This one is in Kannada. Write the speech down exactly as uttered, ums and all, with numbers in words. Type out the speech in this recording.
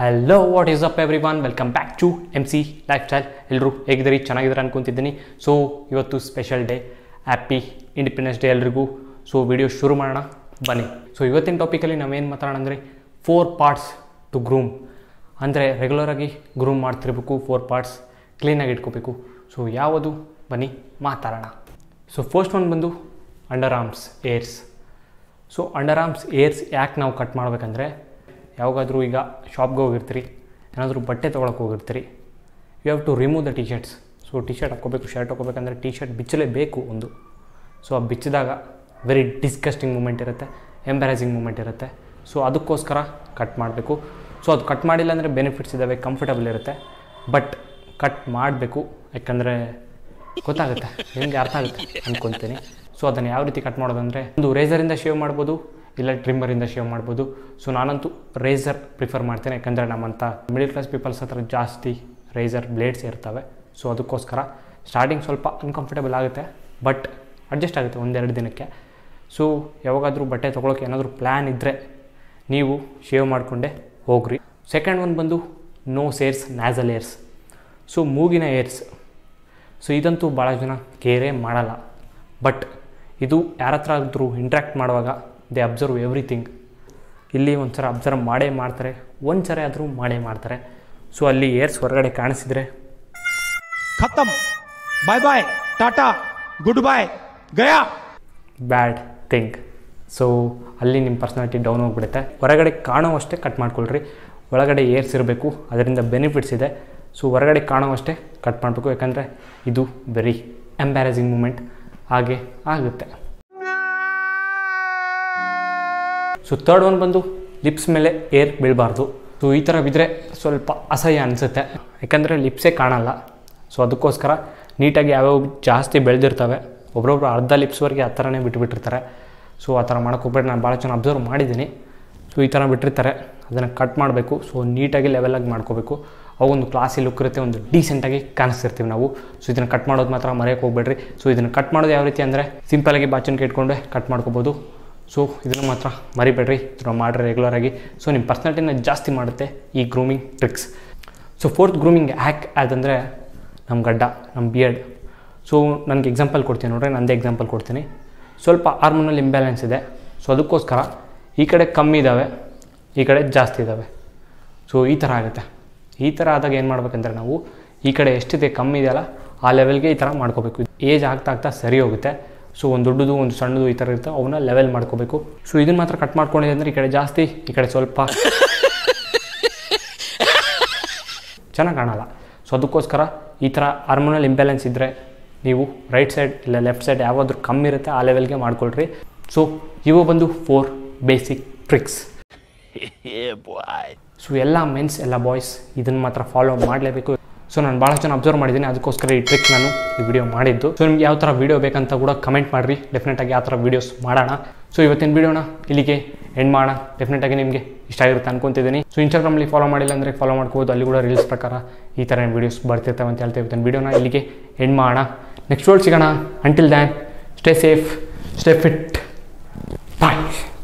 Hello what is up everyone welcome back to M C lifestyle. ಎಲ್ಲರೂ ಹೇಗಿದ್ದೀರಿ? ಚೆನ್ನಾಗಿದ್ದಾರೆ ಅನ್ಕೊತಿದ್ದೀನಿ. ಸೊ ಇವತ್ತು special day, happy independence day ಎಲ್ರಿಗೂ. ಸೊ ವಿಡಿಯೋ ಶುರು ಮಾಡೋಣ ಬನ್ನಿ. ಸೊ ಇವತ್ತಿನ ಟಾಪಿಕಲ್ಲಿ ನಾವೇನು ಮಾತಾಡೋಣ ಅಂದರೆ ಫೋರ್ ಪಾರ್ಟ್ಸ್ ಟು ಗ್ರೂಮ್. ಅಂದರೆ ರೆಗ್ಯುಲರಾಗಿ ಗ್ರೂಮ್ ಮಾಡ್ತಿರ್ಬೇಕು, ಫೋರ್ ಪಾರ್ಟ್ಸ್ ಕ್ಲೀನಾಗಿ ಇಟ್ಕೋಬೇಕು. ಸೊ ಯಾವುದು ಬನ್ನಿ ಮಾತಾಡೋಣ. ಸೊ ಫಸ್ಟ್ ಒನ್ ಬಂದು underarms hairs. So underarms hairs ಯಾಕೆ ನಾವು ಕಟ್ ಮಾಡಬೇಕಂದ್ರೆ, ಯಾವಾಗಾದರೂ ಈಗ ಶಾಪ್ಗೆ ಹೋಗಿರ್ತೀರಿ, ಏನಾದರೂ ಬಟ್ಟೆ ತೊಗೊಳಕ್ಕೆ ಹೋಗಿರ್ತೀರಿ, you have to remove the T shirts. So T shirt ಹಾಕ್ಕೋಬೇಕು, ಶರ್ಟ್ ಹಾಕ್ಕೋಬೇಕಂದ್ರೆ ಟಿ ಶರ್ಟ್ ಬಿಚ್ಚಲೇಬೇಕು ಒಂದು. ಸೊ ಆ ಬಿಚ್ಚಿದಾಗ ವೆರಿ ಡಿಸ್ಕಸ್ಟಿಂಗ್ ಮೂಮೆಂಟ್ ಇರುತ್ತೆ, ಎಂಬ್ಯಾರಸಿಂಗ್ ಮೂಮೆಂಟ್ ಇರುತ್ತೆ. ಸೊ ಅದಕ್ಕೋಸ್ಕರ ಕಟ್ ಮಾಡಬೇಕು. ಸೊ ಅದು ಕಟ್ ಮಾಡಿಲ್ಲ ಅಂದರೆ ಬೆನಿಫಿಟ್ಸ್ ಇದ್ದಾವೆ, ಕಂಫರ್ಟಬಲ್ ಇರುತ್ತೆ. ಬಟ್ ಕಟ್ ಮಾಡಬೇಕು, ಯಾಕಂದರೆ ಗೊತ್ತಾಗುತ್ತೆ ನಿಮಗೆ, ಅರ್ಥ ಆಗುತ್ತೆ ಅಂದ್ಕೊತೀನಿ. ಸೊ ಅದನ್ನು ಯಾವ ರೀತಿ ಕಟ್ ಮಾಡೋದಂದರೆ, ಒಂದು ರೇಸರಿಂದ ಶೇವ್ ಮಾಡ್ಬೋದು, ಇಲ್ಲ ಟ್ರಿಮ್ಮರಿಂದ ಶೇವ್ ಮಾಡ್ಬೋದು. ಸೊ ನಾನಂತೂ ರೇಸರ್ ಪ್ರಿಫರ್ ಮಾಡ್ತೇನೆ, ಯಾಕಂದರೆ ನಮ್ಮಂಥ ಮಿಡಲ್ ಕ್ಲಾಸ್ ಪೀಪಲ್ಸ್ ಹತ್ರ ಜಾಸ್ತಿ ರೇಸರ್ ಬ್ಲೇಡ್ಸ್ ಇರ್ತವೆ. ಸೊ ಅದಕ್ಕೋಸ್ಕರ ಸ್ಟಾರ್ಟಿಂಗ್ ಸ್ವಲ್ಪ ಅನ್ಕಂಫರ್ಟಬಲ್ ಆಗುತ್ತೆ, ಬಟ್ ಅಡ್ಜಸ್ಟ್ ಆಗುತ್ತೆ ಒಂದೆರಡು ದಿನಕ್ಕೆ. ಸೊ ಯಾವಾಗಾದರೂ ಬಟ್ಟೆ ತೊಗೊಳಕ್ಕೆ ಏನಾದರೂ ಪ್ಲ್ಯಾನ್ ಇದ್ದರೆ ನೀವು ಶೇವ್ ಮಾಡಿಕೊಂಡೇ ಹೋಗ್ರಿ. ಸೆಕೆಂಡ್ ಒನ್ ಬಂದು nose hairs, nasal hairs. So ಮೂಗಿನ ಏರ್ಸ್. ಸೊ ಇದಂತೂ ಭಾಳ ಜನ ಕೇರೇ ಮಾಡಲ್ಲ, ಬಟ್ ಇದು ಯಾರ ಹತ್ರ ಆದರೂ ಇಂಟ್ರ್ಯಾಕ್ಟ್ ಮಾಡುವಾಗ ದೇ ಅಬ್ಸರ್ವ್ ಎವ್ರಿಥಿಂಗ್. ಇಲ್ಲಿ ಒಂದು ಸಲ ಅಬ್ಸರ್ವ್ ಮಾಡೇ ಮಾಡ್ತಾರೆ, ಒಂದು ಸರಿ ಆದರೂ ಮಾಡೇ ಮಾಡ್ತಾರೆ. ಸೊ ಅಲ್ಲಿ ಏರ್ಸ್ ಹೊರಗಡೆ ಕಾಣಿಸಿದರೆ ಖತಮ್, ಬಾಯ್ ಬಾಯ್, ಟಾಟಾ, ಗುಡ್ ಬಾಯ್, ಗಯಾ, ಬ್ಯಾಡ್ ಥಿಂಗ್. ಸೊ ಅಲ್ಲಿ ನಿಮ್ಮ ಪರ್ಸ್ನಾಲಿಟಿ ಡೌನ್ ಹೋಗಿಬಿಡುತ್ತೆ. ಹೊರಗಡೆ ಕಾಣುವಷ್ಟೇ ಕಟ್ ಮಾಡ್ಕೊಳ್ರಿ, ಒಳಗಡೆ ಏರ್ಸ್ ಇರಬೇಕು, ಅದರಿಂದ ಬೆನಿಫಿಟ್ಸ್ ಇದೆ. ಸೊ ಹೊರಗಡೆ ಕಾಣುವಷ್ಟೇ ಕಟ್ ಮಾಡಬೇಕು, ಯಾಕಂದರೆ ಇದು ವೆರಿ ಎಂಬ್ಯಾರಸಿಂಗ್ ಮೂಮೆಂಟ್ ಹಾಗೆ ಆಗುತ್ತೆ. ಸೊ ಥರ್ಡ್ ಒನ್ ಬಂದು ಲಿಪ್ಸ್ ಮೇಲೆ ಏರ್ ಬೀಳಬಾರ್ದು. ಸೊ ಈ ಥರ ಬಿದ್ದರೆ ಸ್ವಲ್ಪ ಅಸಹ್ಯ ಅನಿಸುತ್ತೆ, ಯಾಕಂದರೆ ಲಿಪ್ಸೇ ಕಾಣಲ್ಲ. ಸೊ ಅದಕ್ಕೋಸ್ಕರ ನೀಟಾಗಿ ಯಾವ್ಯಾವ ಜಾಸ್ತಿ ಬೆಳೆದಿರ್ತವೆ, ಒಬ್ಬರೊಬ್ರು ಅರ್ಧ ಲಿಪ್ಸ್ವರೆಗೆ ಆ ಥರನೇ ಬಿಟ್ಟುಬಿಟ್ಟಿರ್ತಾರೆ. ಸೊ ಆ ಥರ ಮಾಡೋಕ್ಕೆ ಹೋಗ್ಬಿಟ್ಟು ನಾನು ಭಾಳ ಚೆನ್ನಾಗಿ ಅಬ್ಸರ್ವ್ ಮಾಡಿದ್ದೀನಿ. ಸೊ ಈ ಥರ ಬಿಟ್ಟಿರ್ತಾರೆ, ಅದನ್ನು ಕಟ್ ಮಾಡಬೇಕು. ಸೊ ನೀಟಾಗಿ ಲೆವೆಲಾಗಿ ಮಾಡ್ಕೋಬೇಕು, ಅವೊಂದು ಕ್ಲಾಸಿ ಲುಕ್ ಇರುತ್ತೆ, ಒಂದು ಡೀಸೆಂಟಾಗಿ ಕಾಣಿಸ್ತಿರ್ತೀವಿ ನಾವು. ಸೊ ಇದನ್ನು ಕಟ್ ಮಾಡೋದು ಮಾತ್ರ ಮರೆಯೋಕ್ಕೆ ಹೋಗ್ಬೇಡ್ರಿ. ಸೊ ಇದನ್ನು ಕಟ್ ಮಾಡೋದು ಯಾವ ರೀತಿ ಅಂದರೆ, ಸಿಂಪಲಾಗಿ ಬಾಚನ್ಗೆ ಇಟ್ಕೊಂಡೆ ಕಟ್ ಮಾಡ್ಕೋಬೋದು. ಸೊ ಇದನ್ನು ಮಾತ್ರ ಮರಿಬೇಡ್ರಿ, ಇದನ್ನು ಮಾಡಿರಿ ರೆಗ್ಯುಲರಾಗಿ. ಸೊ ನಿಮ್ಮ ಪರ್ಸ್ನಾಲಿಟಿನ ಜಾಸ್ತಿ ಮಾಡುತ್ತೆ ಈ grooming tricks. So fourth grooming hack ಯಾವುದಂದರೆ, ನಮ್ಮ ಗಡ್ಡ, ನಮ್ಮ ಬಿಯರ್ಡ್. ಸೊ ನನಗೆ ಎಕ್ಸಾಂಪಲ್ ಕೊಡ್ತೀನಿ ನೋಡ್ರಿ, ನನ್ನದೇ ಎಕ್ಸಾಂಪಲ್ ಕೊಡ್ತೀನಿ. ಸ್ವಲ್ಪ ಹಾರ್ಮೋನಲ್ ಇಂಬ್ಯಾಲೆನ್ಸ್ ಇದೆ. ಸೊ ಅದಕ್ಕೋಸ್ಕರ ಈ ಕಡೆ ಕಮ್ಮಿ ಇದ್ದಾವೆ, ಈ ಕಡೆ ಜಾಸ್ತಿ ಇದ್ದಾವೆ. ಸೊ ಈ ಥರ ಆಗುತ್ತೆ. ಈ ಥರ ಆದಾಗ ಏನು ಮಾಡಬೇಕಂದ್ರೆ, ನಾವು ಈ ಕಡೆ ಎಷ್ಟಿದೆ ಕಮ್ಮಿ ಇದೆಯಲ್ಲ ಆ ಲೆವೆಲ್ಗೆ ಈ ಥರ ಮಾಡ್ಕೋಬೇಕು. ಏಜ್ ಆಗ್ತಾ ಆಗ್ತಾ ಸರಿ ಹೋಗುತ್ತೆ. ಸೊ ಒಂದು ದೊಡ್ಡದು ಒಂದು ಸಣ್ಣದು ಈ ಥರ ಇರುತ್ತೆ, ಅವನ್ನ ಲೆವೆಲ್ ಮಾಡ್ಕೋಬೇಕು. ಸೊ ಇದನ್ನು ಮಾತ್ರ ಕಟ್ ಮಾಡ್ಕೊಂಡಿದೆ ಅಂದರೆ, ಈ ಕಡೆ ಜಾಸ್ತಿ ಈ ಕಡೆ ಸ್ವಲ್ಪ, ಚೆನ್ನಾಗಿ ಕಾಣಲ್ಲ. ಸೊ ಅದಕ್ಕೋಸ್ಕರ ಈ ಥರ ಹಾರ್ಮೋನಲ್ ಇಂಬ್ಯಾಲೆನ್ಸ್ ಇದ್ದರೆ ನೀವು ರೈಟ್ ಸೈಡ್ ಇಲ್ಲ ಲೆಫ್ಟ್ ಸೈಡ್ ಯಾವಾದರೂ ಕಮ್ಮಿ ಇರುತ್ತೆ ಆ ಲೆವೆಲ್ಗೆ ಮಾಡ್ಕೊಳ್ರಿ. ಸೊ ಇವು ಬಂದು ಫೋರ್ ಬೇಸಿಕ್ ಟ್ರಿಕ್ಸ್. ಸೊ ಎಲ್ಲ ಮೆನ್ಸ್ ಎಲ್ಲ ಬಾಯ್ಸ್ ಇದನ್ನು ಮಾತ್ರ ಫಾಲೋ ಮಾಡಲೇಬೇಕು. ಸೊ ನಾನು ಭಾಳಷ್ಟು ಜನ ಅಬ್ಸರ್ವ್ ಮಾಡಿದ್ದೀನಿ, ಅದಕ್ಕೋಸ್ಕರ ಈ ಟ್ರಿಕ್ ನಾನು ಈ ವಿಡಿಯೋ ಮಾಡಿದ್ದು. ಸೊ ನಿಮ್ಗೆ ಯಾವ ಥರ ವಿಡಿಯೋ ಬೇಕಂತ ಕೂಡ ಕಮೆಂಟ್ ಮಾಡಿರಿ, ಡೆಫಿನೆಟಾಗಿ ಆ ಥರ ವೀಡಿಯೋಸ್ ಮಾಡೋಣ. ಸೊ ಇವತ್ತಿನ ವೀಡಿಯೋನ ಇಲ್ಲಿಗೆ ಎಂಡ್ ಮಾಡೋಣ. ಡೆಫಿನೆಟಾಗಿ ನಿಮಗೆ ಇಷ್ಟ ಆಗಿರುತ್ತೆ ಅನ್ಕೊತಿದ್ದೀನಿ. ಸೊ ಇನ್ಸ್ಟಾಗ್ರಾಮಲ್ಲಿ ಫಾಲೋ ಮಾಡಿಲ್ಲ ಅಂದರೆ ಫಾಲೋ ಮಾಡ್ಕೋಬೋದು, ಅಲ್ಲಿ ಕೂಡ ರೀಲ್ಸ್ ಪ್ರಕಾರ ಈ ಥರ ವೀಡಿಯೋಸ್ ಬರ್ತಿರ್ತವೆ ಅಂತ ಹೇಳ್ತಾ ಇವತ್ತಿನ ವೀಡಿಯೋನ ಇಲ್ಲಿಗೆ ಎಂಡ್ ಮಾಡೋಣ. ನೆಕ್ಸ್ಟ್ ವೀಡಿಯೋ ಸಿಗೋಣ. Until then stay safe, stay fit, ಬಾಯ್.